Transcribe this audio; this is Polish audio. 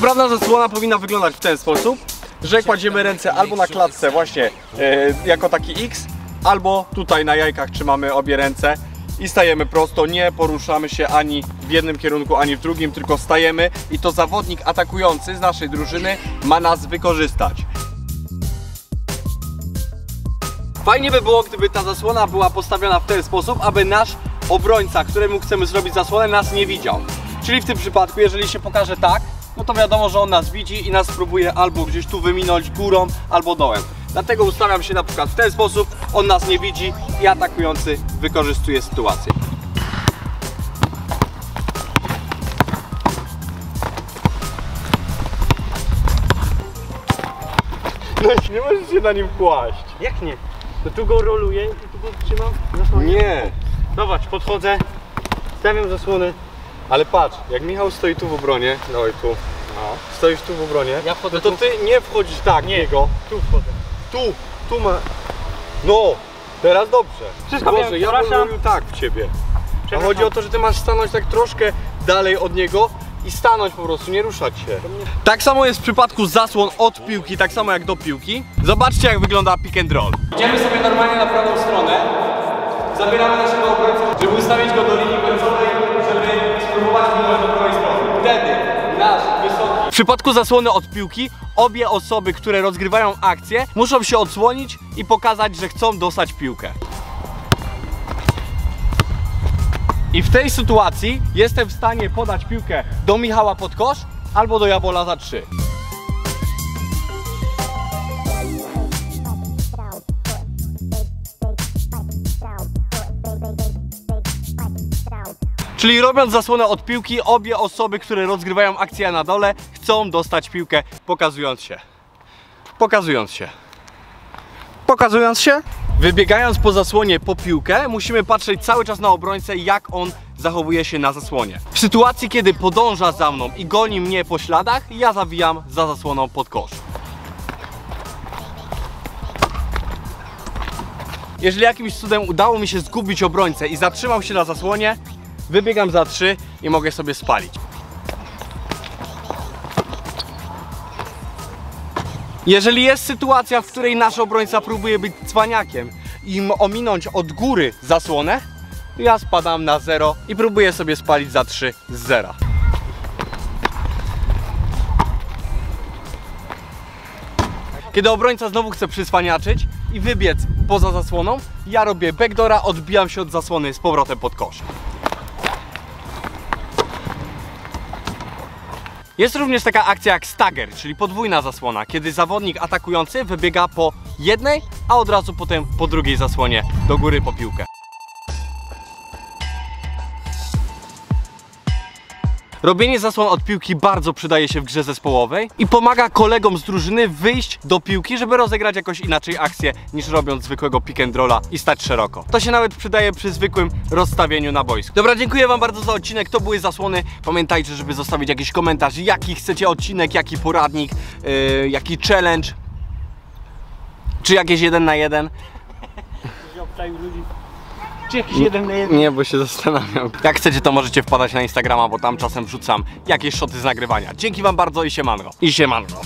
Poprawna zasłona powinna wyglądać w ten sposób, że kładziemy ręce albo na klatce właśnie jako taki X, albo tutaj na jajkach trzymamy obie ręce i stajemy prosto, nie poruszamy się ani w jednym kierunku, ani w drugim, tylko stajemy i to zawodnik atakujący z naszej drużyny ma nas wykorzystać. Fajnie by było, gdyby ta zasłona była postawiona w ten sposób, aby nasz obrońca, któremu chcemy zrobić zasłonę, nas nie widział. Czyli w tym przypadku, jeżeli się pokaże tak, no to wiadomo, że on nas widzi i nas próbuje albo gdzieś tu wyminąć górą, albo dołem. Dlatego ustawiam się na przykład w ten sposób, on nas nie widzi i atakujący wykorzystuje sytuację. No nie możesz się na nim kłaść. Jak nie? To tu go roluję i tu go trzymam? Zasłonię. Nie. Zobacz, podchodzę, stawiam zasłonę. Ale patrz, jak Michał stoi tu w obronie, no i tu, no. Stoisz tu w obronie, ja no to ty nie wchodzisz tak, nie go. Tu wchodzę. Tu ma... No, teraz dobrze. Wszystko Boże, ja bym tak w ciebie. A chodzi o to, że ty masz stanąć tak troszkę dalej od niego i stanąć po prostu, nie ruszać się. Tak samo jest w przypadku zasłon od piłki, tak samo jak do piłki. Zobaczcie, jak wygląda pick and roll. Idziemy sobie normalnie na prawą stronę. Zabieramy naszego obrońcę, żeby ustawić go do linii końcowej, żeby... Wtedy nasz wysoki. W przypadku zasłony od piłki obie osoby, które rozgrywają akcję, muszą się odsłonić i pokazać, że chcą dostać piłkę. I w tej sytuacji jestem w stanie podać piłkę do Michała pod kosz albo do Jabola za 3. Czyli robiąc zasłonę od piłki, obie osoby, które rozgrywają akcję na dole, chcą dostać piłkę, pokazując się. Wybiegając po zasłonie po piłkę, musimy patrzeć cały czas na obrońcę, jak on zachowuje się na zasłonie. W sytuacji, kiedy podąża za mną i goni mnie po śladach, ja zawijam za zasłoną pod kosz. Jeżeli jakimś cudem udało mi się zgubić obrońcę i zatrzymał się na zasłonie, wybiegam za 3 i mogę sobie spalić. Jeżeli jest sytuacja, w której nasz obrońca próbuje być cwaniakiem i ominąć od góry zasłonę, ja spadam na 0 i próbuję sobie spalić za 3 z 0. Kiedy obrońca znowu chce przycwaniaczyć i wybiec poza zasłoną, ja robię backdoora, odbijam się od zasłony z powrotem pod kosz. Jest również taka akcja jak stagger, czyli podwójna zasłona, kiedy zawodnik atakujący wybiega po jednej, a od razu potem po drugiej zasłonie do góry po piłkę. Robienie zasłon od piłki bardzo przydaje się w grze zespołowej i pomaga kolegom z drużyny wyjść do piłki, żeby rozegrać jakoś inaczej akcję niż robiąc zwykłego pick and rolla i stać szeroko. To się nawet przydaje przy zwykłym rozstawieniu na boisku. Dobra, dziękuję wam bardzo za odcinek, to były zasłony. Pamiętajcie, żeby zostawić jakiś komentarz, jaki chcecie odcinek, jaki poradnik, jaki challenge, czy jakieś 1 na 1. Nie, bo się zastanawiam. Jak chcecie, to możecie wpadać na Instagrama, bo tam czasem wrzucam jakieś shoty z nagrywania. Dzięki wam bardzo i siemanko.